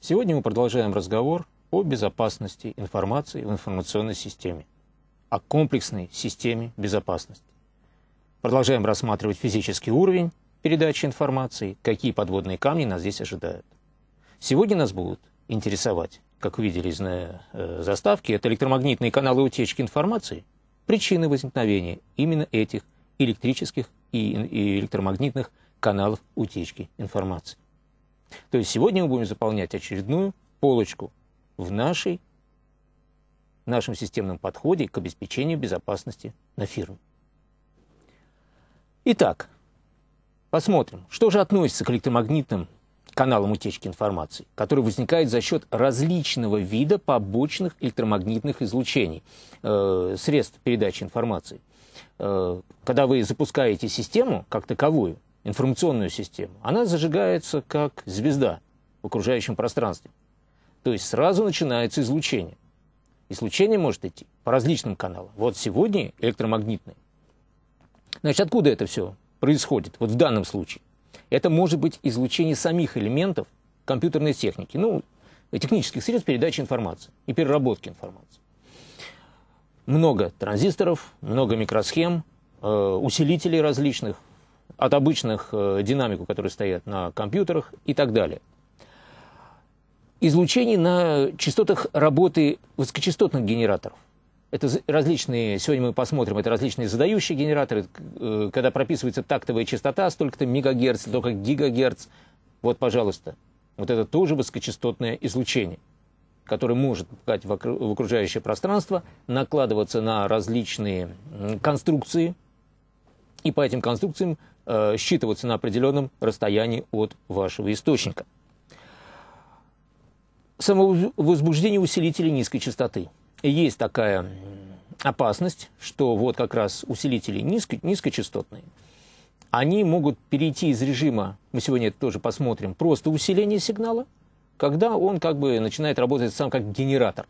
Сегодня мы продолжаем разговор о безопасности информации в информационной системе, о комплексной системе безопасности. Продолжаем рассматривать физический уровень передачи информации, какие подводные камни нас здесь ожидают. Сегодня нас будут интересовать, как вы видели из заставки, это электромагнитные каналы утечки информации, причины возникновения именно этих электрических и электромагнитных каналов утечки информации. То есть сегодня мы будем заполнять очередную полочку в нашем системном подходе к обеспечению безопасности на фирме. Итак, посмотрим, что же относится к электромагнитным каналам утечки информации, которые возникают за счет различного вида побочных электромагнитных излучений, средств передачи информации. Когда вы запускаете систему как таковую, информационную систему, она зажигается как звезда в окружающем пространстве. То есть сразу начинается излучение. Излучение может идти по различным каналам. Вот сегодня электромагнитные. Значит, откуда это все происходит? Вот в данном случае. Это может быть излучение самих элементов компьютерной техники, ну, технических средств передачи информации и переработки информации. Много транзисторов, много микросхем, усилителей различных, от обычных динамиков, которые стоят на компьютерах и так далее. Излучение на частотах работы высокочастотных генераторов. Это различные, сегодня мы посмотрим, это различные задающие генераторы, когда прописывается тактовая частота, столько-то мегагерц, столько гигагерц. Вот, пожалуйста, вот это тоже высокочастотное излучение, которое может попадать в окружающее пространство, накладываться на различные конструкции, и по этим конструкциям считываться на определенном расстоянии от вашего источника. Самовозбуждение усилителей низкой частоты. Есть такая опасность, что вот как раз усилители низкочастотные, они могут перейти из режима, мы сегодня это тоже посмотрим, просто усиление сигнала, когда он как бы начинает работать сам как генератор,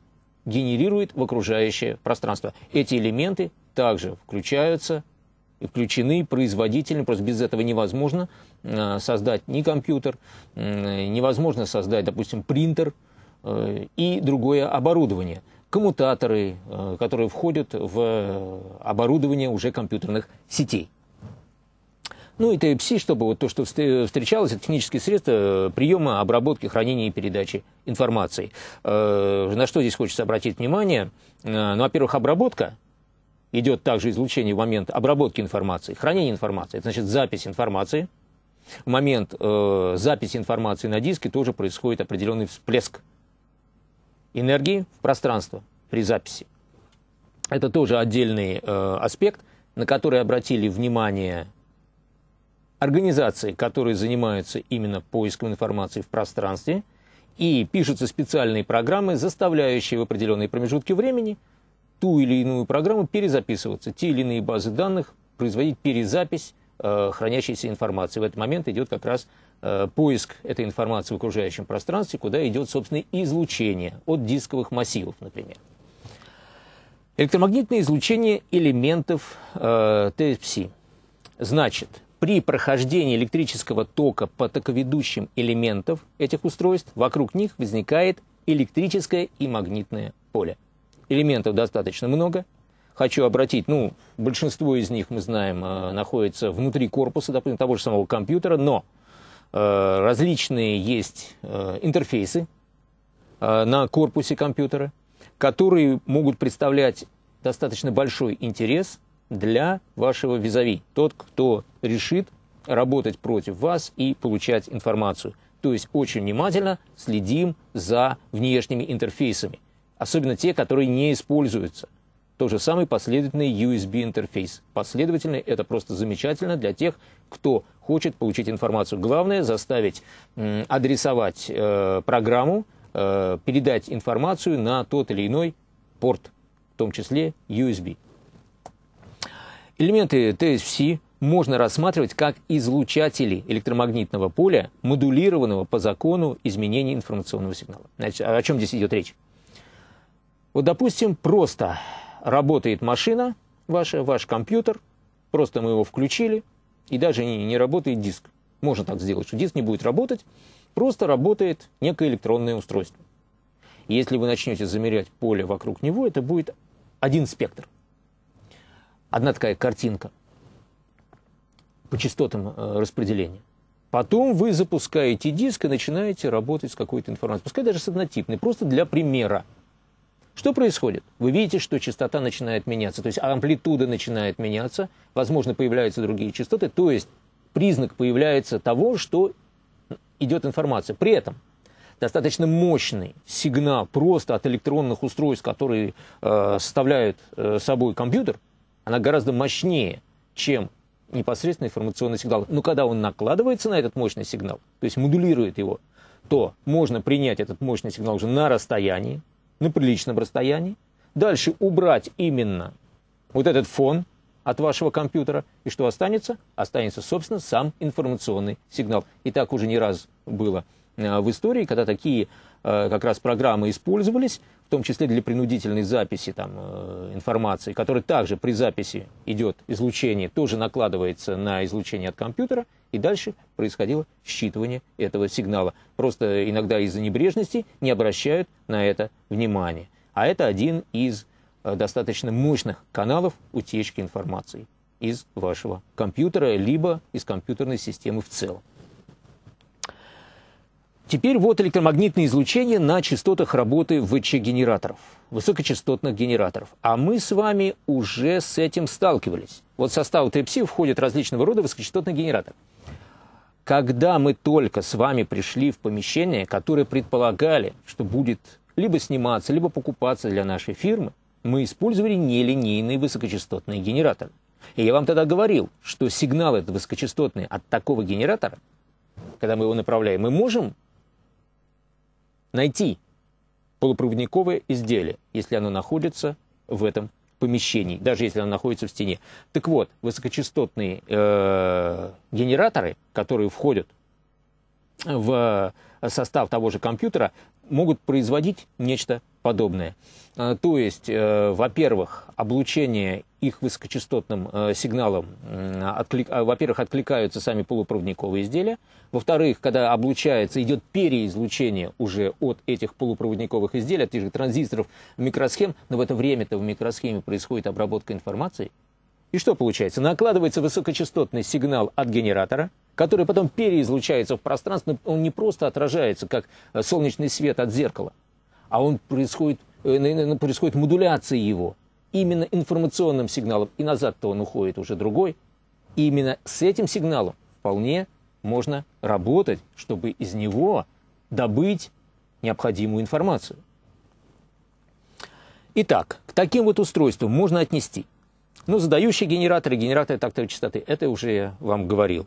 генерирует в окружающее пространство. Эти элементы также включаются и включены производительно, просто без этого невозможно создать ни компьютер, невозможно создать, допустим, принтер и другое оборудование, коммутаторы, которые входят в оборудование уже компьютерных сетей. Ну и ТЭПСИ, чтобы вот то, что встречалось, это технические средства приема, обработки, хранения и передачи информации. На что здесь хочется обратить внимание? Ну, во-первых, обработка. Идет также излучение в момент обработки информации, хранения информации. Это значит запись информации. В момент записи информации на диске тоже происходит определенный всплеск энергии в пространство при записи. Это тоже отдельный аспект, на который обратили внимание организации, которые занимаются именно поиском информации в пространстве. И пишутся специальные программы, заставляющие в определенные промежутки времени ту или иную программу перезаписываться, те или иные базы данных, производить перезапись хранящейся информации. В этот момент идет как раз поиск этой информации в окружающем пространстве, куда идет, собственно, излучение от дисковых массивов, например. Электромагнитное излучение элементов ТЭПСИ. Значит, при прохождении электрического тока по токоведущим элементов этих устройств, вокруг них возникает электрическое и магнитное поле. Элементов достаточно много. Хочу обратить, ну, большинство из них, мы знаем, находится внутри корпуса, допустим, того же самого компьютера, но различные есть интерфейсы на корпусе компьютера, которые могут представлять достаточно большой интерес для вашего визави. Тот, кто решит работать против вас и получать информацию. То есть очень внимательно следим за внешними интерфейсами. Особенно те, которые не используются. То же самое последовательный USB-интерфейс. Последовательный – это просто замечательно для тех, кто хочет получить информацию. Главное – заставить адресовать программу, передать информацию на тот или иной порт, в том числе USB. Элементы ТЭПСИ можно рассматривать как излучатели электромагнитного поля, модулированного по закону изменения информационного сигнала. Значит, о чем здесь идет речь? Вот, допустим, просто работает машина ваша, ваш компьютер, просто мы его включили, и даже не работает диск. Можно так сделать, что диск не будет работать, Просто работает некое электронное устройство. Если вы начнете замерять поле вокруг него, это будет один спектр. Одна такая картинка по частотам распределения. Потом вы запускаете диск и начинаете работать с какой-то информацией. Пускай даже с однотипной, просто для примера. Что происходит? Вы видите, что частота начинает меняться, то есть амплитуда начинает меняться, возможно, появляются другие частоты, то есть признак появляется того, что идет информация. При этом достаточно мощный сигнал просто от электронных устройств, которые составляют собой компьютер, она гораздо мощнее, чем непосредственно информационный сигнал. Но когда он накладывается на этот мощный сигнал, то есть модулирует его, то можно принять этот мощный сигнал уже на расстоянии, на приличном расстоянии, дальше убрать именно вот этот фон от вашего компьютера, и что останется? Останется, собственно, сам информационный сигнал. И так уже не раз было в истории, когда такие как раз программы использовались, в том числе для принудительной записи там, информации, которая также при записи идет излучение, тоже накладывается на излучение от компьютера, и дальше происходило считывание этого сигнала. Просто иногда из-за небрежности не обращают на это внимания. А это один из достаточно мощных каналов утечки информации из вашего компьютера, либо из компьютерной системы в целом. Теперь вот электромагнитное излучение на частотах работы ВЧ-генераторов, высокочастотных генераторов. А мы с вами уже с этим сталкивались. Вот в состав ТЭПСИ входят различного рода высокочастотные генераторы. Когда мы только с вами пришли в помещение, которое предполагали, что будет либо сниматься, либо покупаться для нашей фирмы, мы использовали нелинейные высокочастотные генераторы. И я вам тогда говорил, что сигналы высокочастотные от такого генератора, когда мы его направляем, мы можем найти полупроводниковое изделие, если оно находится в этом помещении, даже если оно находится в стене. Так вот, высокочастотные генераторы, которые входят в состав того же компьютера, могут производить нечто подобное. То есть, во-первых, облучение их высокочастотным сигналом, во-первых, откликаются сами полупроводниковые изделия, во-вторых, когда облучается, идет переизлучение уже от этих полупроводниковых изделий, от тех же транзисторов, микросхем, но в это время-то в микросхеме происходит обработка информации. И что получается? Накладывается высокочастотный сигнал от генератора, который потом переизлучается в пространство, он не просто отражается, как солнечный свет от зеркала, а он происходит модуляция его именно информационным сигналом, и назад-то он уходит уже другой. И именно с этим сигналом вполне можно работать, чтобы из него добыть необходимую информацию. Итак, к таким вот устройствам можно отнести. Но задающие генераторы, генераторы тактовой частоты, это уже я вам говорил.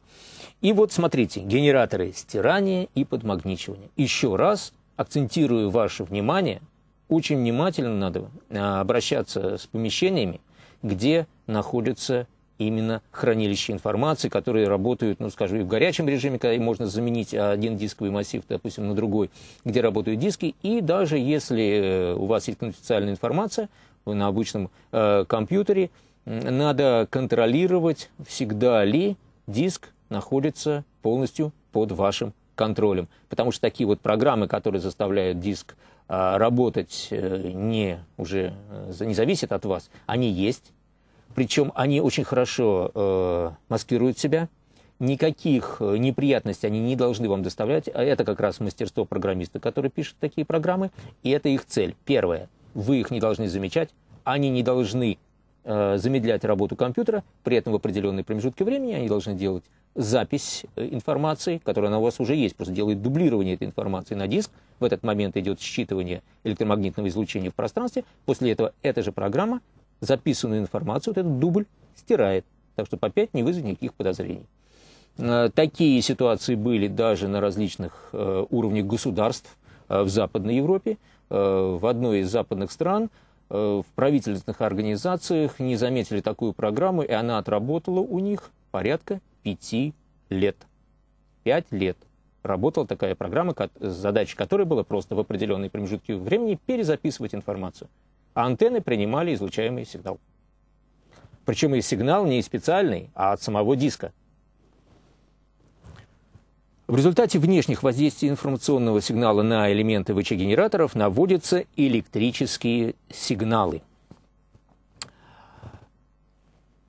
И вот смотрите, генераторы стирания и подмагничивания. Еще раз акцентирую ваше внимание, очень внимательно надо обращаться с помещениями, где находятся именно хранилища информации, которые работают, ну, скажем, и в горячем режиме, когда им можно заменить один дисковый массив, допустим, на другой, где работают диски. И даже если у вас есть конфиденциальная информация, вы на обычном компьютере, надо контролировать, всегда ли диск находится полностью под вашим контролем. Потому что такие вот программы, которые заставляют диск работать, не зависят от вас, они есть. Причем они очень хорошо маскируют себя. Никаких неприятностей они не должны вам доставлять. А это как раз мастерство программиста, который пишет такие программы. И это их цель. Первое. Вы их не должны замечать. Они не должны замедлять работу компьютера, при этом в определенные промежутки времени они должны делать запись информации, которая у вас уже есть, просто делает дублирование этой информации на диск, в этот момент идет считывание электромагнитного излучения в пространстве, после этого эта же программа записанную информацию, вот этот дубль, стирает, так что опять не вызовет никаких подозрений. Такие ситуации были даже на различных уровнях государств в Западной Европе, в одной из западных стран, в правительственных организациях не заметили такую программу, и она отработала у них порядка 5 лет. 5 лет работала такая программа, задача которой была просто в определенные промежутки времени перезаписывать информацию. А антенны принимали излучаемый сигнал. Причем и сигнал не специальный, а от самого диска. В результате внешних воздействий информационного сигнала на элементы ВЧ-генераторов наводятся электрические сигналы.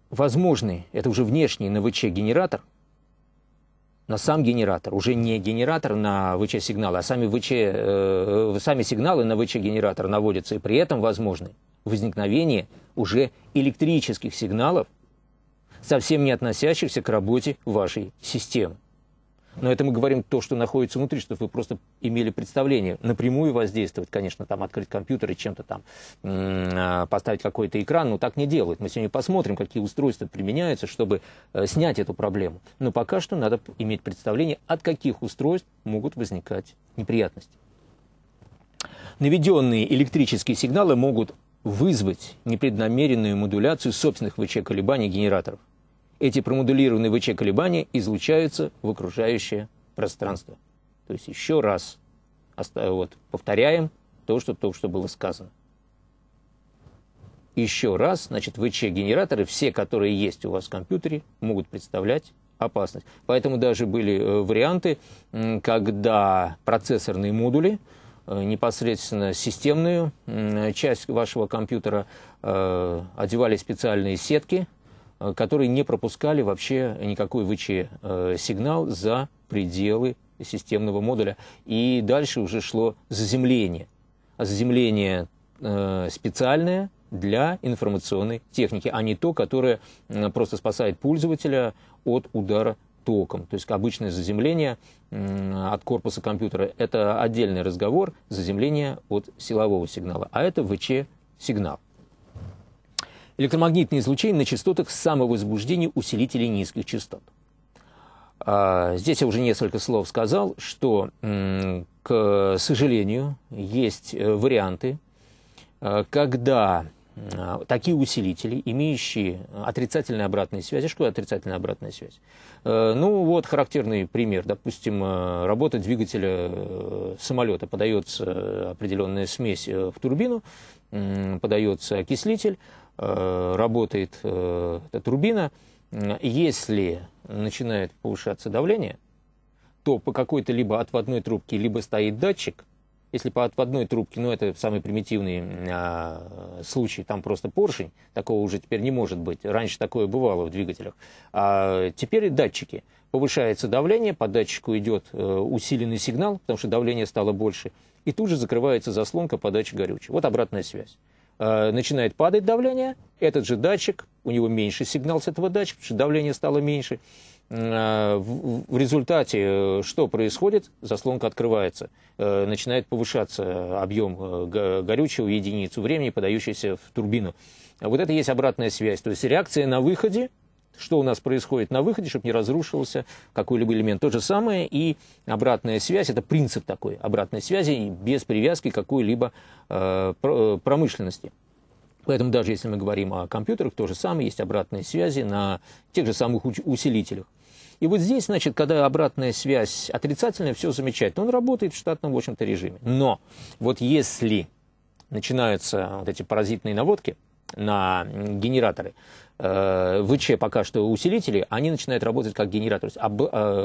Возможны, это уже внешний на ВЧ-генератор, на сам генератор, уже не генератор на ВЧ-сигналы, а сами сигналы на ВЧ-генератор наводятся, и при этом возможны возникновение уже электрических сигналов, совсем не относящихся к работе вашей системы. Но это мы говорим то, что находится внутри, чтобы вы просто имели представление. Напрямую воздействовать, конечно, там открыть компьютер и чем-то там поставить какой-то экран, но так не делают. Мы сегодня посмотрим, какие устройства применяются, чтобы снять эту проблему. Но пока что надо иметь представление, от каких устройств могут возникать неприятности. Наведенные электрические сигналы могут вызвать непреднамеренную модуляцию собственных ВЧ-колебаний генераторов. Эти промодулированные ВЧ-колебания излучаются в окружающее пространство. То есть еще раз повторяем то, что было сказано. Еще раз, значит, ВЧ-генераторы, все, которые есть у вас в компьютере, могут представлять опасность. Поэтому даже были варианты, когда процессорные модули, непосредственно системную часть вашего компьютера, одевали специальные сетки, которые не пропускали вообще никакой ВЧ-сигнал за пределы системного модуля. И дальше уже шло заземление. Заземление специальное для информационной техники, а не то, которое просто спасает пользователя от удара током. То есть обычное заземление от корпуса компьютера – это отдельный разговор, заземление от силового сигнала, а это ВЧ-сигнал. Электромагнитное излучение на частотах самовозбуждения усилителей низких частот. Здесь я уже несколько слов сказал, что, к сожалению, есть варианты, когда такие усилители, имеющие отрицательные обратные связи. Что отрицательная обратная связь? Ну вот характерный пример. Допустим, работа двигателя самолета. Подается определенная смесь в турбину, подается окислитель, работает эта турбина. Если начинает повышаться давление, то по какой-то либо отводной трубке, либо стоит датчик. Если по отводной трубке, ну это самый примитивный случай, там просто поршень, такого уже теперь не может быть. Раньше такое бывало в двигателях. А теперь датчики. Повышается давление, по датчику идет усиленный сигнал, потому что давление стало больше. И тут же закрывается заслонка подачи горючего. Вот обратная связь. Начинает падать давление, этот же датчик, у него меньше сигнал с этого датчика, потому что давление стало меньше. В результате что происходит? Заслонка открывается, начинает повышаться объем горючего в единицу времени, подающийся в турбину. Вот это и есть обратная связь, то есть реакция на выходе. Что у нас происходит на выходе, чтобы не разрушился какой-либо элемент. То же самое и обратная связь. Это принцип такой обратной связи без привязки к какой-либо промышленности. Поэтому даже если мы говорим о компьютерах, то же самое есть обратные связи на тех же самых усилителях. И вот здесь, значит, когда обратная связь отрицательная, все замечательно. Он работает в штатном, в общем-то, режиме. Но вот если начинаются вот эти паразитные наводки на генераторы, ВЧ пока что усилители, они начинают работать как генератор.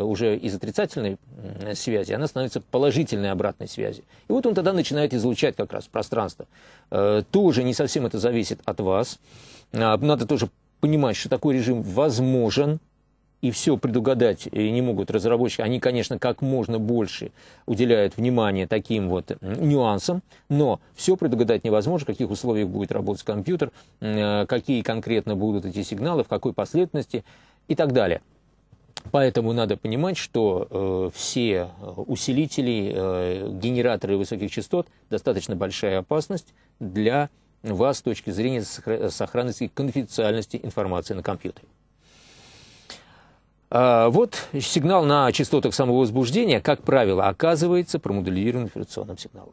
Уже из отрицательной связи она становится положительной обратной связи. И вот он тогда начинает излучать как раз пространство. Тоже не совсем это зависит от вас. Надо тоже понимать, что такой режим возможен. И все предугадать не могут разработчики. Они, конечно, как можно больше уделяют внимание таким вот нюансам, но все предугадать невозможно, в каких условиях будет работать компьютер, какие конкретно будут эти сигналы, в какой последовательности и так далее. Поэтому надо понимать, что все усилители, генераторы высоких частот достаточно большая опасность для вас с точки зрения сохранности и конфиденциальности информации на компьютере. Вот сигнал на частотах самовозбуждения, как правило, оказывается промодулированным инфрационным сигналом.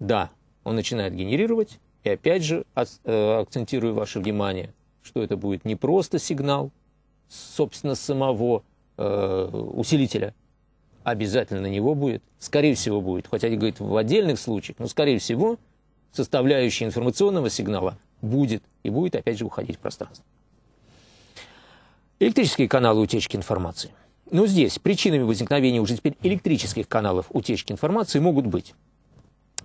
Да, он начинает генерировать, и опять же акцентирую ваше внимание, что это будет не просто сигнал, собственно, самого усилителя. Обязательно на него будет, скорее всего, будет, хотя и говорит в отдельных случаях, но, скорее всего, составляющая информационного сигнала будет, и будет, опять же, уходить в пространство. Электрические каналы утечки информации. Но здесь причинами возникновения уже теперь электрических каналов утечки информации могут быть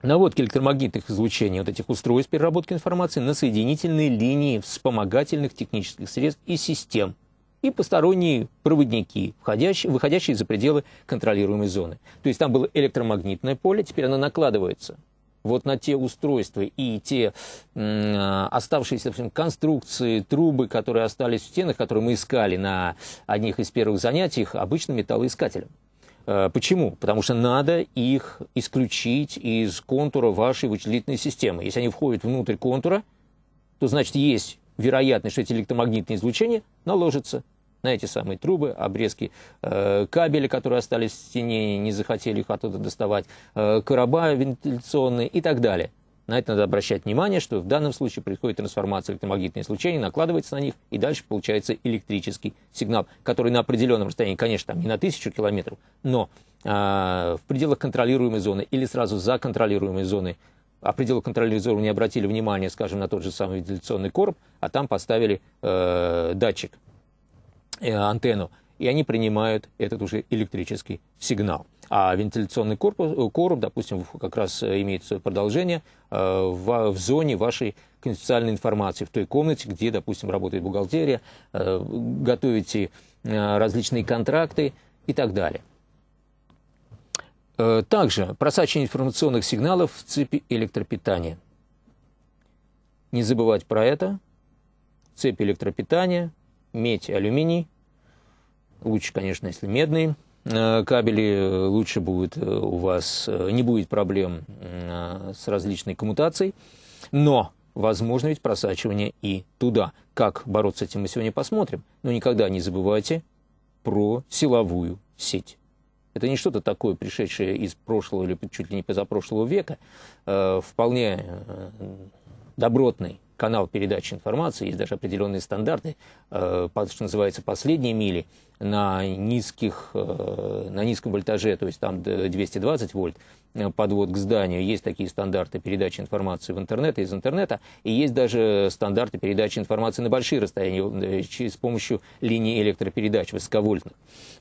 наводки электромагнитных излучений вот этих устройств переработки информации на соединительные линии вспомогательных технических средств и систем и посторонние проводники, выходящие за пределы контролируемой зоны. То есть там было электромагнитное поле, теперь оно накладывается вот на те устройства и те оставшиеся, допустим, конструкции, трубы, которые остались в стенах, которые мы искали на одних из первых занятий обычным металлоискателем. Почему? Потому что надо их исключить из контура вашей вычислительной системы. Если они входят внутрь контура, то значит есть вероятность, что эти электромагнитные излучения наложатся на эти самые трубы, обрезки кабеля, которые остались в стене, не захотели их оттуда доставать, короба вентиляционные и так далее. На это надо обращать внимание, что в данном случае происходит трансформация электромагнитных излучений, накладывается на них, и дальше получается электрический сигнал, который на определенном расстоянии, конечно, там не на 1000 километров, но в пределах контролируемой зоны или сразу за контролируемой зоной. А в пределах контролируемой зоны не обратили внимания, скажем, на тот же самый вентиляционный короб, а там поставили датчик, антенну, и они принимают этот уже электрический сигнал. А вентиляционный короб, допустим, как раз имеет свое продолжение в зоне вашей конфиденциальной информации, в той комнате, где, допустим, работает бухгалтерия, готовите различные контракты и так далее. Также просачивание информационных сигналов в цепи электропитания. Не забывать про это. Цепи электропитания, медь, алюминий. Лучше, конечно, если медные кабели, лучше будет у вас, не будет проблем с различной коммутацией. Но возможно ведь просачивание и туда. Как бороться с этим мы сегодня посмотрим. Но никогда не забывайте про силовую сеть. Это не что-то такое, пришедшее из прошлого или чуть ли не позапрошлого века. Вполне добротный канал передачи информации, есть даже определенные стандарты, что называется, последние мили на низком вольтаже, то есть там 220 вольт, подвод к зданию. Есть такие стандарты передачи информации в интернет, из интернета, и есть даже стандарты передачи информации на большие расстояния с помощью линий электропередач высоковольтных.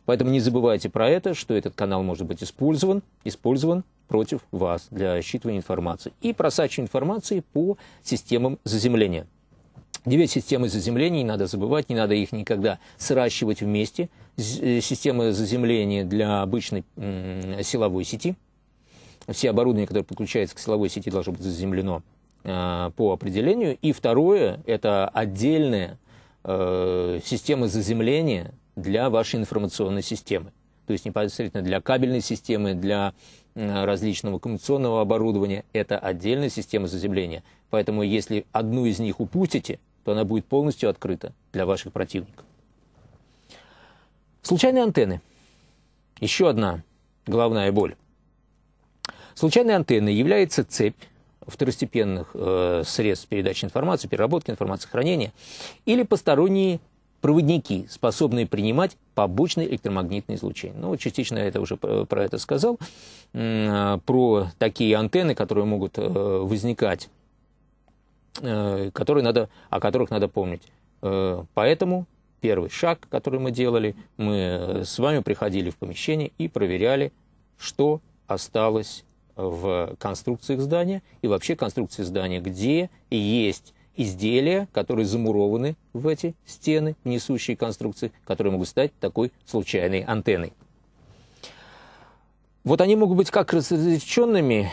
Поэтому не забывайте про это, что этот канал может быть использован против вас для считывания информации и просачивания информации по системам заземления. 9 систем заземления, не надо забывать, не надо их никогда сращивать вместе. Системы заземления для обычной силовой сети. Все оборудование, которое подключается к силовой сети, должно быть заземлено по определению. И второе, это отдельная система заземления для вашей информационной системы. То есть непосредственно для кабельной системы, для различного коммуникационного оборудования. Это отдельная система заземления. Поэтому если одну из них упустите, то она будет полностью открыта для ваших противников. Случайные антенны. Еще одна головная боль. Случайной антенной является цепь второстепенных средств передачи информации, переработки информации, хранения или посторонние проводники, способные принимать побочные электромагнитные излучения. Ну, частично я это уже про это сказал, про такие антенны, которые могут возникать, о которых надо помнить. Поэтому первый шаг, который мы делали, мы с вами приходили в помещение и проверяли, что осталось в конструкциях здания и вообще конструкции здания, где есть изделия, которые замурованы в эти стены, несущие конструкции, которые могут стать такой случайной антенной. Вот они могут быть как распределенными,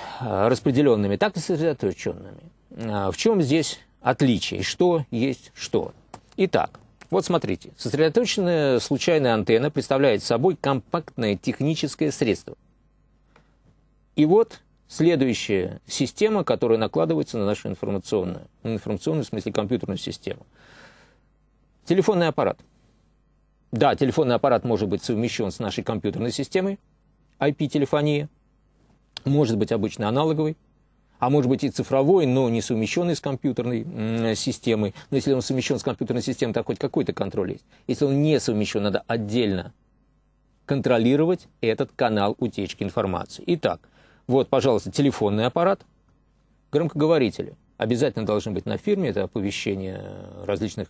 так и сосредоточенными. В чем здесь отличие? Что есть что? Итак, вот смотрите. Сосредоточенная случайная антенна представляет собой компактное техническое средство. И вот следующая система, которая накладывается на нашу информационную, в смысле компьютерную систему. Телефонный аппарат. Да, телефонный аппарат может быть совмещен с нашей компьютерной системой, IP-телефония, может быть обычно аналоговый, а может быть и цифровой, но не совмещенный с компьютерной системой. Но если он совмещен с компьютерной системой, то хоть какой-то контроль есть. Если он не совмещен, надо отдельно контролировать этот канал утечки информации. Итак, вот, пожалуйста, телефонный аппарат, громкоговорители. Обязательно должны быть на фирме, это оповещение о различных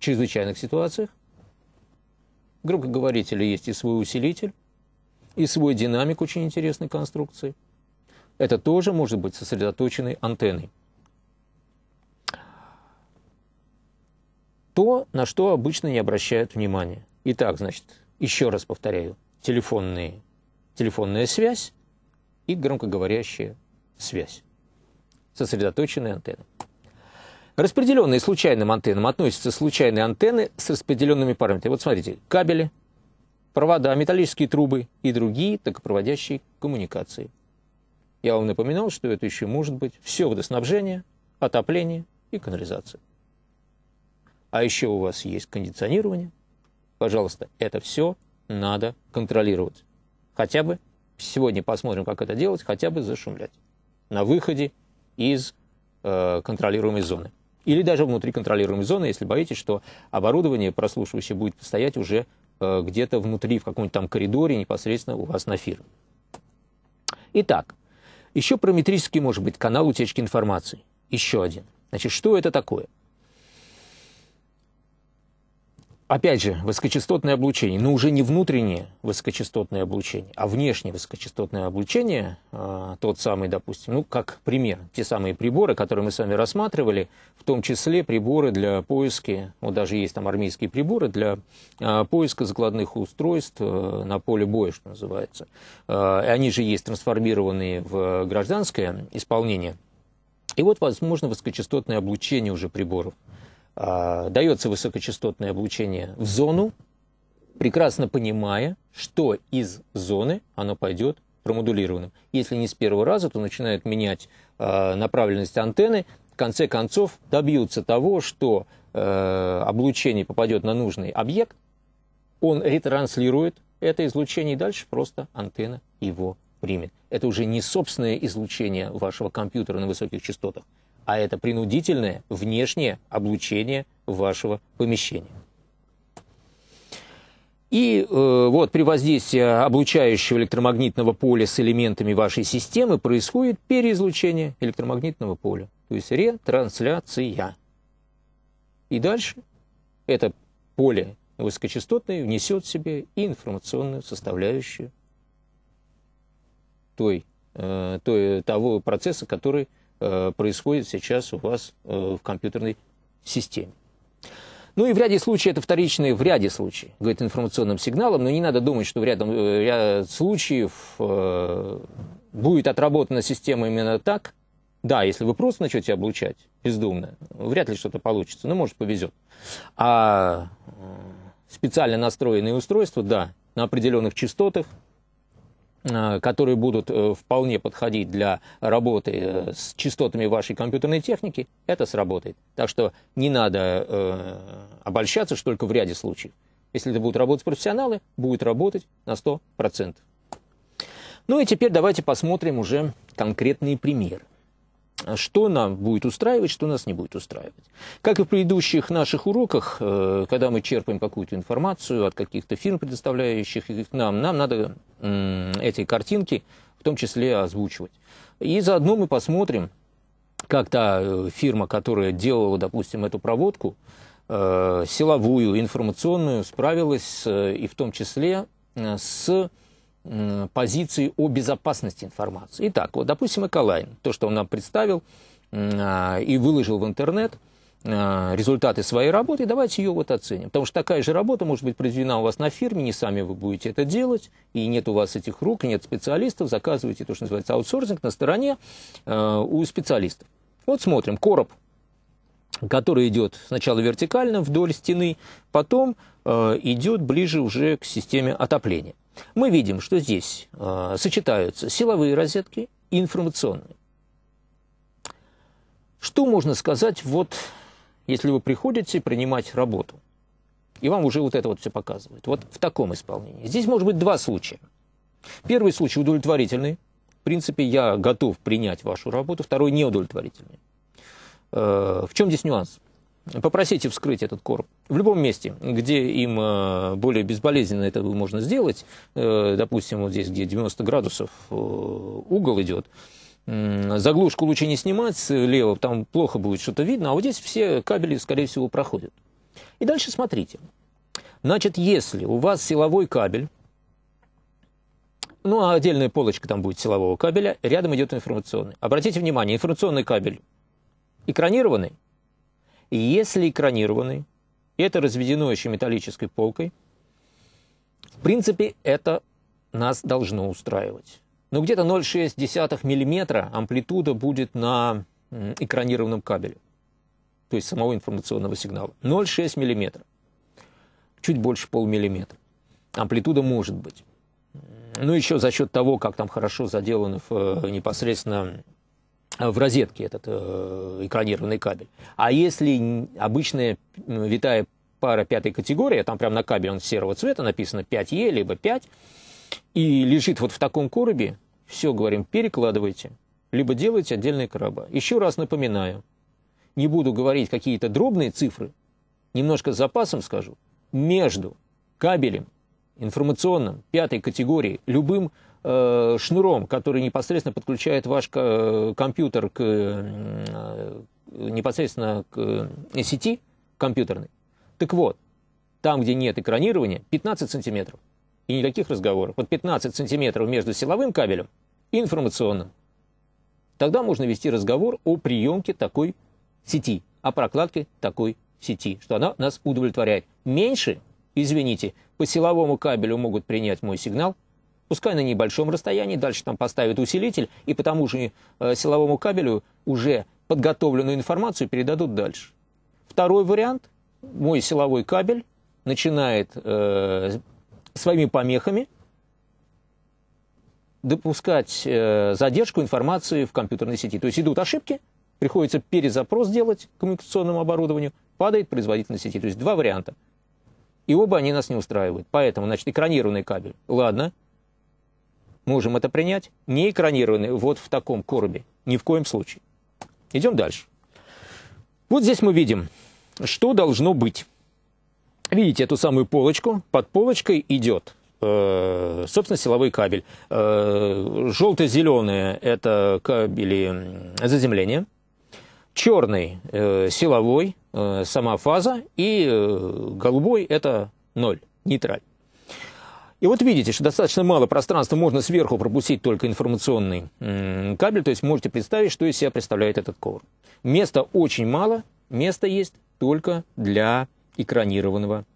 чрезвычайных ситуациях. громкоговорителя есть и свой усилитель, и свой динамик очень интересной конструкции. Это тоже может быть сосредоточенной антенной. То, на что обычно не обращают внимания. Итак, значит, еще раз повторяю, телефонная связь и громкоговорящая связь, сосредоточенная антенна. Распределенные случайным антеннам относятся случайные антенны с распределенными параметрами. Вот смотрите, кабели, провода, металлические трубы и другие токопроводящие коммуникации. Я вам напоминал, что это еще может быть все водоснабжение, отопление и канализация. А еще у вас есть кондиционирование. Пожалуйста, это все надо контролировать. Хотя бы, сегодня посмотрим, как это делать, хотя бы зашумлять на выходе из контролируемой зоны. Или даже внутри контролируемой зоны, если боитесь, что оборудование прослушивающее будет стоять уже где-то внутри, в каком-нибудь там коридоре, непосредственно у вас на фирме. Итак, еще параметрический может быть канал утечки информации. Еще один. Значит, что это такое? Опять же, высокочастотное облучение, но уже не внутреннее высокочастотное облучение, а внешнее высокочастотное облучение, тот самый, допустим, ну, как пример, те самые приборы, которые мы с вами рассматривали, в том числе приборы для поиска, вот даже есть там армейские приборы для поиска закладных устройств на поле боя, что называется. Они же есть трансформированные в гражданское исполнение. И вот, возможно, высокочастотное облучение уже приборов. Дается высокочастотное облучение в зону, прекрасно понимая, что из зоны оно пойдет промодулированным. Если не с первого раза, то начинают менять направленность антенны, в конце концов добьются того, что облучение попадет на нужный объект, он ретранслирует это излучение, и дальше просто антенна его примет. Это уже не собственное излучение вашего компьютера на высоких частотах, а это принудительное внешнее облучение вашего помещения. И вот при воздействии облучающего электромагнитного поля с элементами вашей системы происходит переизлучение электромагнитного поля, то есть ретрансляция. И дальше это поле высокочастотное внесет в себе информационную составляющую того процесса, который происходит сейчас у вас в компьютерной системе. Ну и в ряде случаев, это вторичные в ряде случаев, говорит, информационным сигналом, но не надо думать, что в ряд случаев будет отработана система именно так. Да, если вы просто начнете облучать бездумно, вряд ли что-то получится, но может повезет. А специально настроенные устройства, да, на определенных частотах, которые будут вполне подходить для работы с частотами вашей компьютерной техники, это сработает. Так что не надо обольщаться, что только в ряде случаев. Если это будут работать профессионалы, будет работать на 100%. Ну и теперь давайте посмотрим уже конкретные примеры. Что нам будет устраивать, что нас не будет устраивать. Как и в предыдущих наших уроках, когда мы черпаем какую-то информацию от каких-то фирм, предоставляющих их нам надо эти картинки в том числе озвучивать. И заодно мы посмотрим, как та фирма, которая делала, допустим, эту проводку, силовую, информационную, справилась и в том числе с позиции о безопасности информации. Итак, вот, допустим, Эколайн, то, что он нам представил и выложил в интернет результаты своей работы, давайте ее вот оценим. Потому что такая же работа может быть произведена у вас на фирме, не сами вы будете это делать, и нет у вас этих рук, нет специалистов, заказывайте то, что называется аутсорсинг на стороне у специалистов. Вот смотрим, короб, который идет сначала вертикально вдоль стены, потом идет ближе уже к системе отопления. Мы видим, что здесь сочетаются силовые розетки и информационные. Что можно сказать, вот, если вы приходите принимать работу, и вам уже вот это вот все показывают, вот в таком исполнении. Здесь может быть два случая. Первый случай удовлетворительный. В принципе, я готов принять вашу работу. Второй неудовлетворительный. В чем здесь нюанс? Попросите вскрыть этот короб. В любом месте, где им более безболезненно это можно сделать, допустим, вот здесь, где 90 градусов угол идет, заглушку лучше не снимать слева, там плохо будет что-то видно, а вот здесь все кабели, скорее всего, проходят. И дальше смотрите. Значит, если у вас силовой кабель, ну, а отдельная полочка там будет силового кабеля, рядом идет информационный. Обратите внимание, информационный кабель экранированный. Если экранированный, это разведено еще металлической полкой, в принципе, это нас должно устраивать. Но где-то 0,6 мм амплитуда будет на экранированном кабеле, то есть самого информационного сигнала. 0,6 мм, чуть больше полмиллиметра. Амплитуда может быть. Ну, еще за счет того, как там хорошо заделан непосредственно в розетке этот экранированный кабель. А если обычная витая пара пятой категории, там прям на кабеле он серого цвета написано 5Е, либо 5, и лежит вот в таком коробе, все, говорим, перекладывайте, либо делайте отдельные короба. Еще раз напоминаю, не буду говорить какие-то дробные цифры, немножко с запасом скажу, между кабелем информационным пятой категории, любым шнуром, который непосредственно подключает ваш компьютер к, непосредственно к сети компьютерной. Так вот, там, где нет экранирования, 15 сантиметров. И никаких разговоров. Вот 15 сантиметров между силовым кабелем и информационным. Тогда можно вести разговор о приемке такой сети, о прокладке такой сети, что она нас удовлетворяет. Меньше, извините, по силовому кабелю могут принять мой сигнал, пускай на небольшом расстоянии, дальше там поставят усилитель, и по тому же силовому кабелю уже подготовленную информацию передадут дальше. Второй вариант. Мой силовой кабель начинает своими помехами допускать задержку информации в компьютерной сети. То есть идут ошибки, приходится перезапрос делать к коммуникационному оборудованию, падает производительность сети. То есть два варианта. И оба они нас не устраивают. Поэтому, значит, экранированный кабель. Ладно, можем это принять. Не экранированный вот в таком коробе. Ни в коем случае. Идем дальше. Вот здесь мы видим, что должно быть. Видите эту самую полочку? Под полочкой идет, собственно, силовой кабель. Желто-зеленые – это кабели заземления. Черный – силовой, сама фаза. И голубой – это ноль, нейтраль. И вот видите, что достаточно мало пространства, можно сверху пропустить только информационный кабель. То есть можете представить, что из себя представляет этот ковр. Места очень мало. Место есть только для экранированного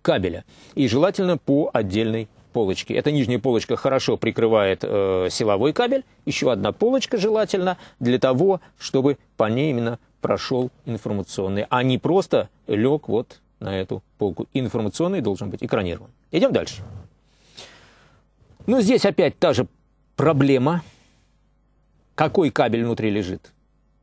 кабеля. И желательно по отдельной полочке. Эта нижняя полочка хорошо прикрывает силовой кабель. Еще одна полочка желательно для того, чтобы по ней именно прошел информационный, а не просто лег вот на эту полку. Информационный должен быть экранирован. Идем дальше. Ну, здесь опять та же проблема. Какой кабель внутри лежит?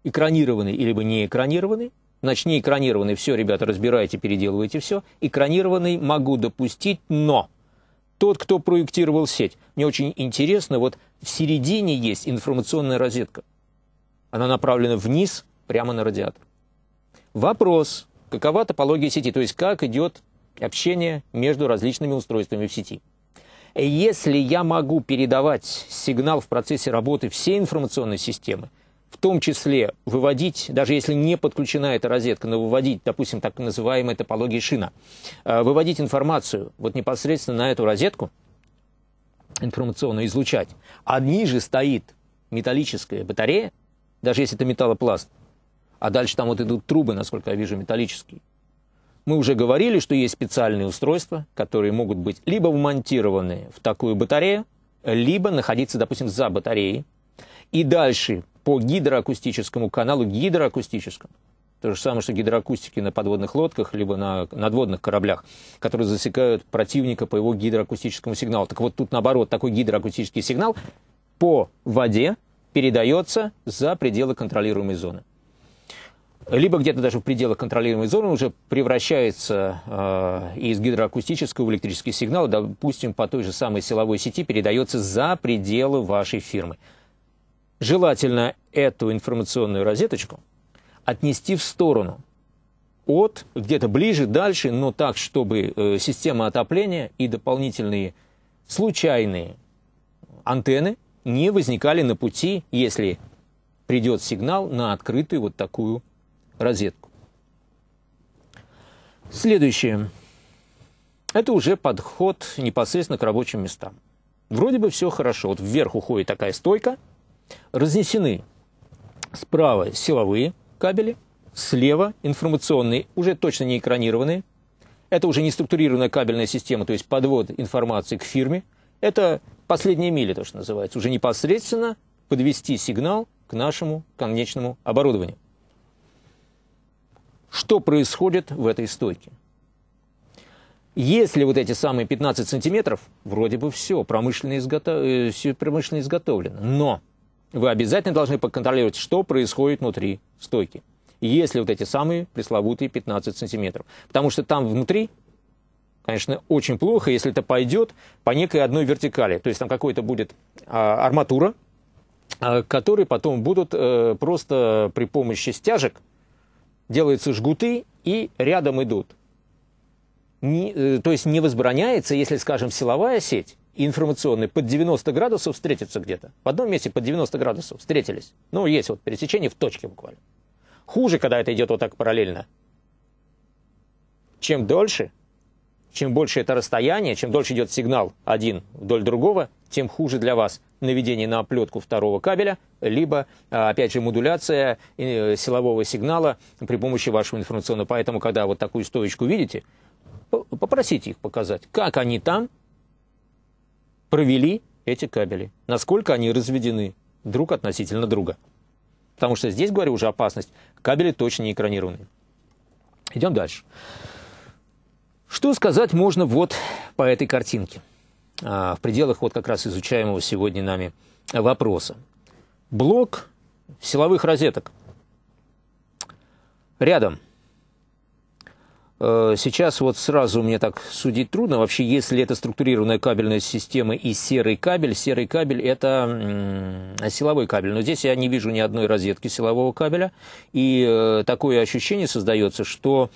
Экранированный либо не экранированный. Значит, не экранированный, все, ребята, разбирайте, переделывайте все. Экранированный могу допустить, но тот, кто проектировал сеть, мне очень интересно, вот в середине есть информационная розетка. Она направлена вниз, прямо на радиатор. Вопрос, какова топология сети, то есть как идет общение между различными устройствами в сети. Если я могу передавать сигнал в процессе работы всей информационной системы, в том числе выводить, даже если не подключена эта розетка, но выводить, допустим, так называемая топология шина, выводить информацию вот непосредственно на эту розетку, информационно излучать, а ниже стоит металлическая батарея, даже если это металлопласт, а дальше там вот идут трубы, насколько я вижу, металлические. Мы уже говорили, что есть специальные устройства, которые могут быть либо вмонтированы в такую батарею, либо находиться, допустим, за батареей, и дальше по гидроакустическому каналу, гидроакустическому, то же самое, что гидроакустики на подводных лодках, либо на надводных кораблях, которые засекают противника по его гидроакустическому сигналу. Так вот тут, наоборот, такой гидроакустический сигнал по воде передается за пределы контролируемой зоны. Либо где-то даже в пределах контролируемой зоны уже превращается из гидроакустического в электрический сигнал, допустим, по той же самой силовой сети передается за пределы вашей фирмы. Желательно эту информационную розеточку отнести в сторону от, где-то ближе, дальше, но так, чтобы система отопления и дополнительные случайные антенны не возникали на пути, если придет сигнал на открытую вот такую розетку. Следующее. Это уже подход непосредственно к рабочим местам. Вроде бы все хорошо. Вот вверх уходит такая стойка. Разнесены справа силовые кабели, слева информационные, уже точно не экранированные. Это уже не структурированная кабельная система, то есть подвод информации к фирме. Это последняя миля, то, что называется. Уже непосредственно подвести сигнал к нашему конечному оборудованию. Что происходит в этой стойке? Если вот эти самые 15 сантиметров, вроде бы все промышленно изготовлено, но вы обязательно должны проконтролировать, что происходит внутри стойки. Если вот эти самые пресловутые 15 сантиметров. Потому что там внутри, конечно, очень плохо, если это пойдет по некой одной вертикали. То есть там какой-то будет арматура, которые потом будут просто при помощи стяжек делаются жгуты и рядом идут. То есть не возбраняется, если, скажем, силовая сеть и информационная под 90 градусов встретятся где-то. В одном месте под 90 градусов встретились. Ну, есть вот пересечение в точке буквально. Хуже, когда это идет вот так параллельно. Чем дольше, чем больше это расстояние, чем дольше идет сигнал один вдоль другого, тем хуже для вас наведение на оплетку второго кабеля, либо, опять же, модуляция силового сигнала при помощи вашего информационного. Поэтому, когда вот такую стоечку видите, попросите их показать, как они там провели эти кабели, насколько они разведены друг относительно друга. Потому что здесь, говорю, уже опасность. Кабели точно не экранированы. Идем дальше. Что сказать можно вот по этой картинке? В пределах вот как раз изучаемого сегодня нами вопроса. Блок силовых розеток. Рядом. Сейчас вот сразу мне так судить трудно. Вообще, если это структурированная кабельная система и серый кабель – это силовой кабель. Но здесь я не вижу ни одной розетки силового кабеля. И такое ощущение создается, что,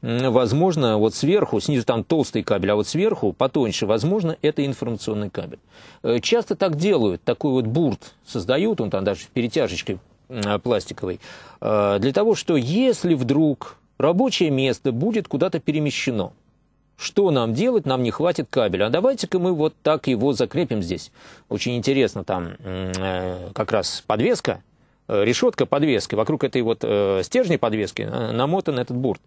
возможно, вот сверху, снизу там толстый кабель, а вот сверху потоньше, возможно, это информационный кабель. Часто так делают, такой вот бурт создают, он там даже перетяжечкой пластиковой, для того, что если вдруг рабочее место будет куда-то перемещено. Что нам делать? Нам не хватит кабеля. А давайте-ка мы вот так его закрепим здесь. Очень интересно, там как раз подвеска, решетка подвески. Вокруг этой вот стержня подвески намотан этот бурт.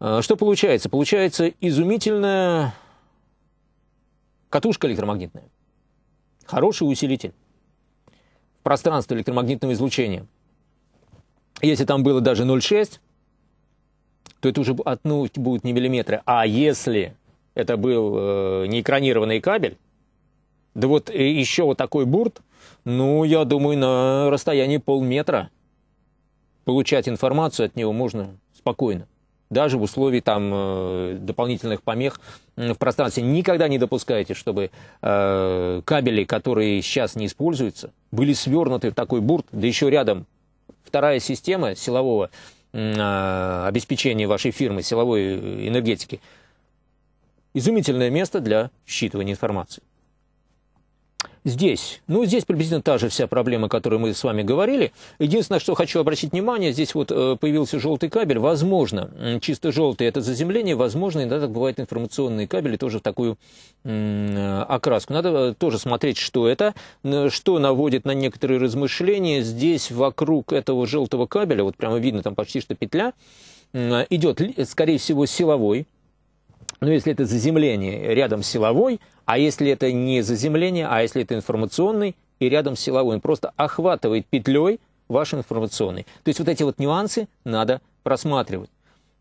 Что получается? Получается изумительная катушка электромагнитная. Хороший усилитель. Пространство электромагнитного излучения. Если там было даже 0,6, то это уже отнуть будут не миллиметры. А если это был неэкранированный кабель, да вот еще вот такой бурт, ну, я думаю, на расстоянии полметра получать информацию от него можно спокойно. Даже в условии там дополнительных помех в пространстве. Никогда не допускайте, чтобы кабели, которые сейчас не используются, были свернуты в такой бурт, да еще рядом вторая система силового обеспечения вашей фирмы, силовой энергетики. Изумительное место для считывания информации. Здесь, ну, здесь приблизительно та же вся проблема, о которой мы с вами говорили. Единственное, что хочу обратить внимание, здесь вот появился желтый кабель. Возможно, чисто желтый – это заземление, возможно, иногда так бывают информационные кабели тоже в такую окраску. Надо тоже смотреть, что это, что наводит на некоторые размышления. Здесь вокруг этого желтого кабеля, вот прямо видно, там почти что петля, идет, скорее всего, силовой. Но если это заземление, рядом силовой, а если это не заземление, а если это информационный и рядом силовой, он просто охватывает петлей ваш информационный. То есть вот эти вот нюансы надо просматривать.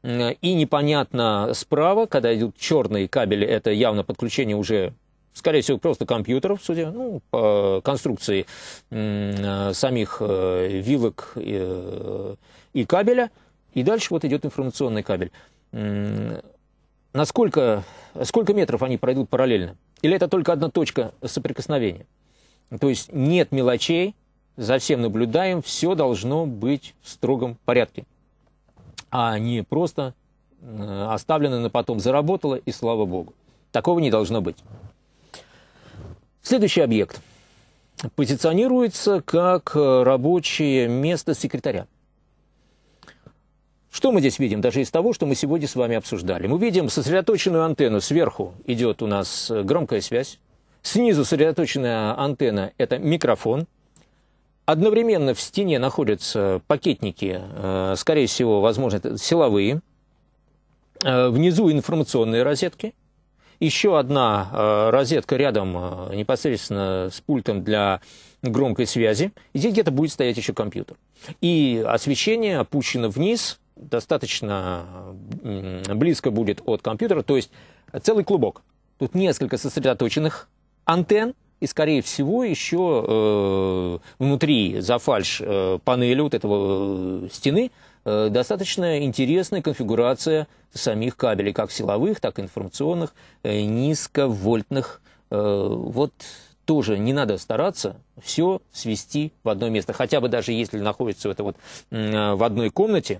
И непонятно справа, когда идут черные кабели, это явно подключение уже, скорее всего, просто компьютеров, судя по конструкции самих вилок и кабеля. И дальше вот идет информационный кабель. Сколько метров они пройдут параллельно? Или это только одна точка соприкосновения? То есть нет мелочей, за всем наблюдаем, все должно быть в строгом порядке. А не просто оставлено на потом, заработало и слава богу. Такого не должно быть. Следующий объект позиционируется как рабочее место секретаря. Что мы здесь видим, даже из того, что мы сегодня с вами обсуждали? Мы видим сосредоточенную антенну, сверху идет у нас громкая связь, снизу сосредоточенная антенна – это микрофон, одновременно в стене находятся пакетники, скорее всего, возможно, это силовые, внизу информационные розетки, еще одна розетка рядом непосредственно с пультом для громкой связи, и здесь где-то будет стоять еще компьютер. И освещение опущено вниз, достаточно близко будет от компьютера, то есть целый клубок. Тут несколько сосредоточенных антенн, и, скорее всего, еще внутри за фальш панели вот этого стены достаточно интересная конфигурация самих кабелей, как силовых, так и информационных, низковольтных. Вот тоже не надо стараться все свести в одно место, хотя бы даже если находится это вот в одной комнате,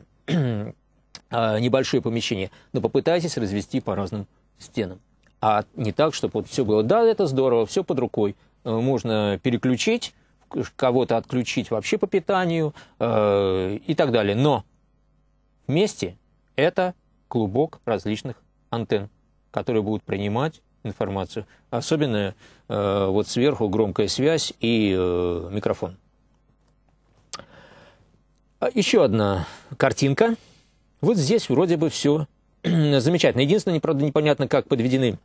небольшое помещение, но попытайтесь развести по разным стенам. А не так, чтобы вот все было, да, это здорово, все под рукой, можно переключить, кого-то отключить вообще по питанию и так далее. Но вместе это клубок различных антенн, которые будут принимать информацию. Особенно вот сверху громкая связь и микрофон. Еще одна картинка. Вот здесь вроде бы все замечательно. Единственное, правда, непонятно, как подведены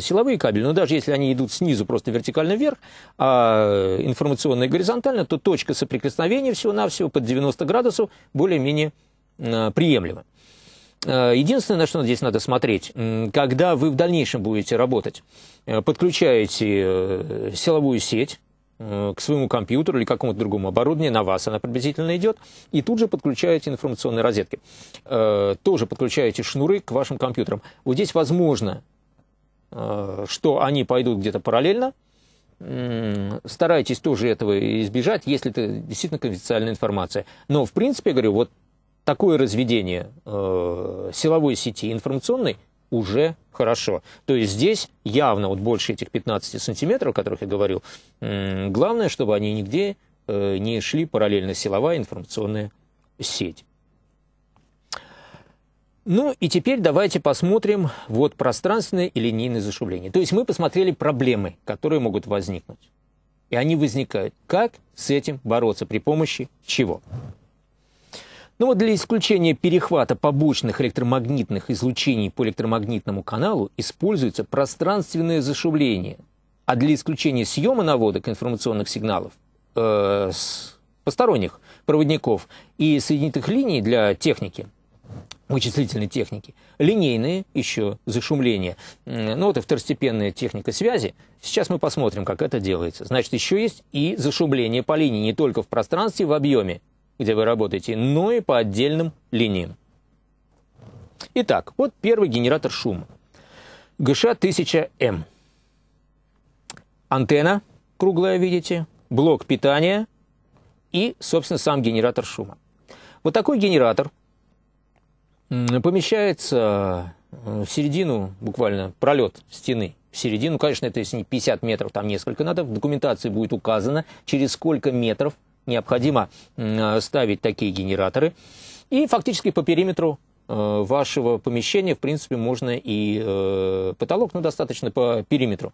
силовые кабели. Но даже если они идут снизу просто вертикально вверх, а информационные горизонтально, то точка соприкосновения всего-навсего под 90 градусов более-менее приемлема. Единственное, на что здесь надо смотреть, когда вы в дальнейшем будете работать, подключаете силовую сеть к своему компьютеру или какому-то другому оборудованию, на вас она приблизительно идет, и тут же подключаете информационные розетки. Тоже подключаете шнуры к вашим компьютерам. Вот здесь возможно, что они пойдут где-то параллельно. Старайтесь тоже этого избежать, если это действительно конфиденциальная информация. Но, в принципе, я говорю, вот такое разведение силовой сети информационной уже хорошо. То есть здесь явно вот больше этих 15 сантиметров, о которых я говорил, главное, чтобы они нигде не шли параллельно силовая информационная сеть. Ну и теперь давайте посмотрим вот пространственное и линейное зашумление. То есть мы посмотрели проблемы, которые могут возникнуть. И они возникают. Как с этим бороться? При помощи чего? Ну вот для исключения перехвата побочных электромагнитных излучений по электромагнитному каналу используется пространственное зашумление, а для исключения съема наводок информационных сигналов с посторонних проводников и соединительных линий для техники, вычислительной техники, линейные еще зашумления. Ну вот и второстепенная техника связи. Сейчас мы посмотрим, как это делается. Значит, еще есть и зашумление по линии, не только в пространстве, в объеме, где вы работаете, но и по отдельным линиям. Итак, вот первый генератор шума. ГШ-1000М. Антенна круглая, видите, блок питания и, собственно, сам генератор шума. Вот такой генератор помещается в середину, буквально пролет стены, в середину. Конечно, это если не 50 метров, там несколько надо. В документации будет указано, через сколько метров необходимо ставить такие генераторы. И фактически по периметру вашего помещения, в принципе, можно и потолок, но достаточно по периметру.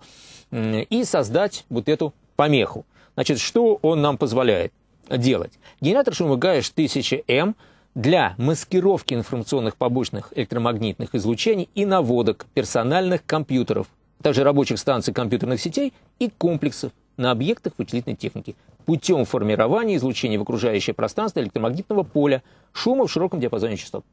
И создать вот эту помеху. Значит, что он нам позволяет делать? Генератор шума ГШ-1000М для маскировки информационных побочных электромагнитных излучений и наводок персональных компьютеров, также рабочих станций компьютерных сетей и комплексов на объектах вычислительной техники путем формирования излучения в окружающее пространство электромагнитного поля шума в широком диапазоне частот.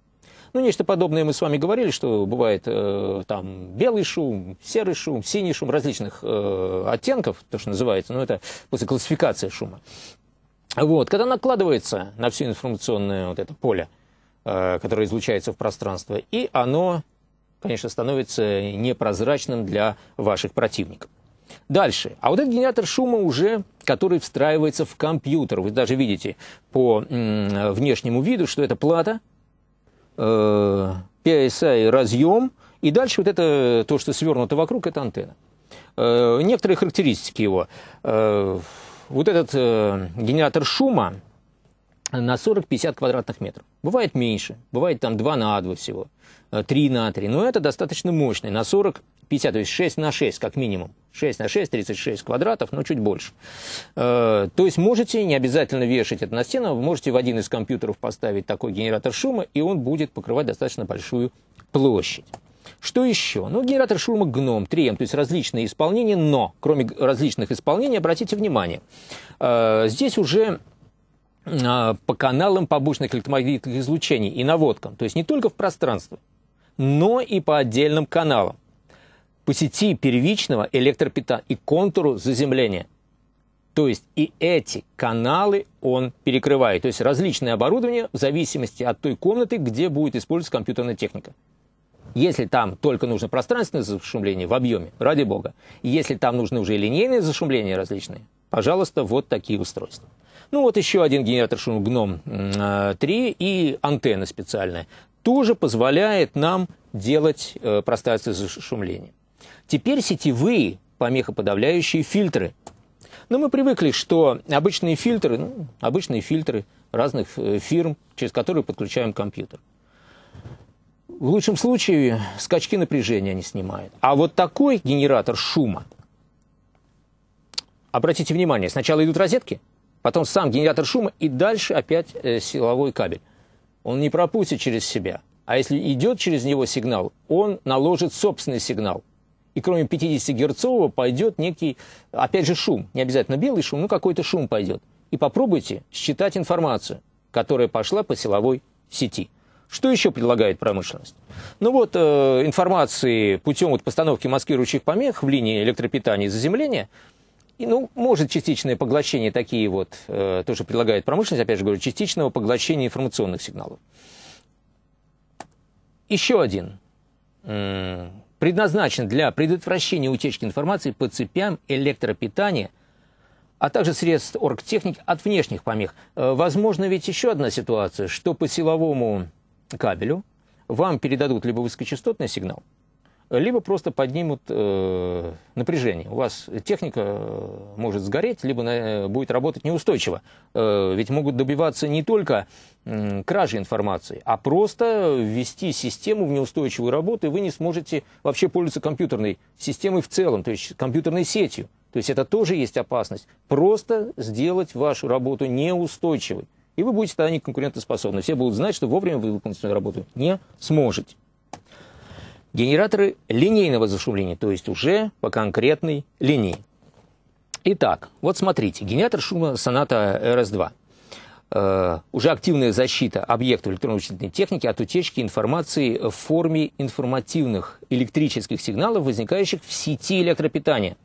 Ну, нечто подобное мы с вами говорили, что бывает там белый шум, серый шум, синий шум различных оттенков, то, что называется, но это после классификации шума. Вот, когда накладывается на все информационное вот это поле, которое излучается в пространство, и оно, конечно, становится непрозрачным для ваших противников. Дальше. А вот этот генератор шума уже, который встраивается в компьютер. Вы даже видите по внешнему виду, что это плата, PSI разъем, и дальше вот это, то, что свернуто вокруг, это антенна. Некоторые характеристики его. Вот этот генератор шума на 40-50 квадратных метров. Бывает меньше, бывает там 2 на 2 всего, 3 на 3, но это достаточно мощный, на 40-50, то есть 6 на 6 как минимум, 6 на 6, 36 квадратов, но чуть больше. То есть можете, не обязательно вешать это на стену, вы можете в один из компьютеров поставить такой генератор шума, и он будет покрывать достаточно большую площадь. Что еще? Ну, генератор шума ГНОМ-3М, то есть различные исполнения, но кроме различных исполнений, обратите внимание, здесь уже по каналам побочных электромагнитных излучений и наводкам, то есть не только в пространстве, но и по отдельным каналам, по сети первичного электропитания и контуру заземления. То есть и эти каналы он перекрывает, то есть различное оборудование в зависимости от той комнаты, где будет использоваться компьютерная техника. Если там только нужно пространственное зашумление в объеме, ради бога. Если там нужны уже линейные зашумления различные, пожалуйста, вот такие устройства. Ну вот еще один генератор шума ГНОМ-3 и антенна специальная. Тоже позволяет нам делать пространственное зашумление. Теперь сетевые помехоподавляющие фильтры. Но мы привыкли, что обычные фильтры разных фирм, через которые подключаем компьютер. В лучшем случае скачки напряжения они снимают. А вот такой генератор шума. Обратите внимание, сначала идут розетки, потом сам генератор шума и дальше опять силовой кабель. Он не пропустит через себя. А если идет через него сигнал, он наложит собственный сигнал. И кроме 50-герцового пойдет некий, опять же, шум. Не обязательно белый шум, но какой-то шум пойдет. И попробуйте считать информацию, которая пошла по силовой сети. Что еще предлагает промышленность? Ну вот, информации путем постановки маскирующих помех в линии электропитания и заземления, и, ну, может, частичное поглощение, такие вот, тоже предлагает промышленность, опять же говорю, частичного поглощения информационных сигналов. Еще один. Предназначен для предотвращения утечки информации по цепям электропитания, а также средств оргтехники от внешних помех. Возможно, ведь еще одна ситуация, что по силовому кабелю вам передадут либо высокочастотный сигнал, либо просто поднимут напряжение. У вас техника может сгореть, либо будет работать неустойчиво. Ведь могут добиваться не только кражи информации, а просто ввести систему в неустойчивую работу, и вы не сможете вообще пользоваться компьютерной системой в целом, то есть компьютерной сетью. То есть это тоже есть опасность. Просто сделать вашу работу неустойчивой. И вы будете тогда неконкурентоспособны. Все будут знать, что вовремя вы выполнить свою работу не сможете. Генераторы линейного зашумления, то есть уже по конкретной линии. Итак, вот смотрите, генератор шума Соната РС-2. Уже активная защита объекта электронно-вычислительной техники от утечки информации в форме информативных электрических сигналов, возникающих в сети электропитания,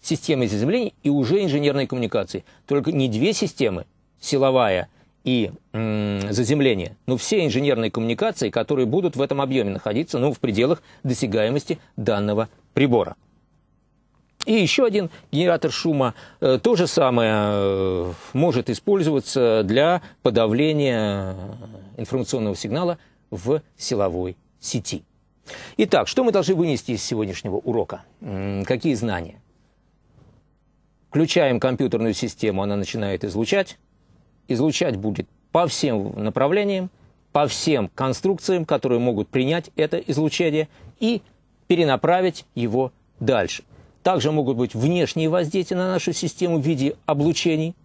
системы заземления и уже инженерной коммуникации. Только не две системы, силовая и заземление, но все инженерные коммуникации, которые будут в этом объеме находиться, ну, в пределах досягаемости данного прибора. И еще один генератор шума, то же самое, может использоваться для подавления информационного сигнала в силовой сети. Итак, что мы должны вынести из сегодняшнего урока? Какие знания? Включаем компьютерную систему, она начинает излучать. Излучать будет по всем направлениям, по всем конструкциям, которые могут принять это излучение и перенаправить его дальше. Также могут быть внешние воздействия на нашу систему в виде облучений,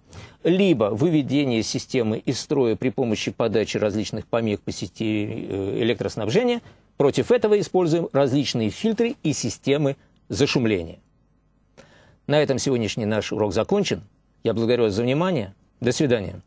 либо выведение системы из строя при помощи подачи различных помех по сети электроснабжения. Против этого используем различные фильтры и системы зашумления. На этом сегодняшний наш урок закончен. Я благодарю вас за внимание. До свидания.